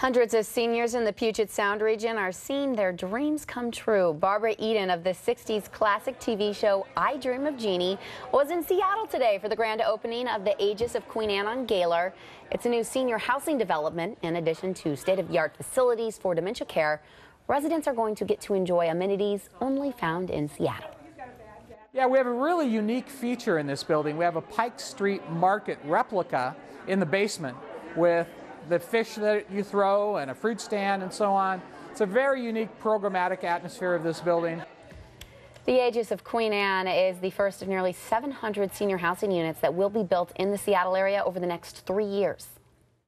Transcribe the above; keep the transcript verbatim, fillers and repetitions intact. Hundreds of seniors in the Puget Sound region are seeing their dreams come true. Barbara Eden of the sixties classic T V show I Dream of Jeannie was in Seattle today for the grand opening of the Aegis of Queen Anne on Galer. It's a new senior housing development. In addition to state-of-the-art facilities for dementia care, residents are going to get to enjoy amenities only found in Seattle. Yeah, we have a really unique feature in this building. We have a Pike Street Market replica in the basement with the fish that you throw and a fruit stand and so on. It's a very unique programmatic atmosphere of this building. The Aegis of Queen Anne is the first of nearly seven hundred senior housing units that will be built in the Seattle area over the next three years.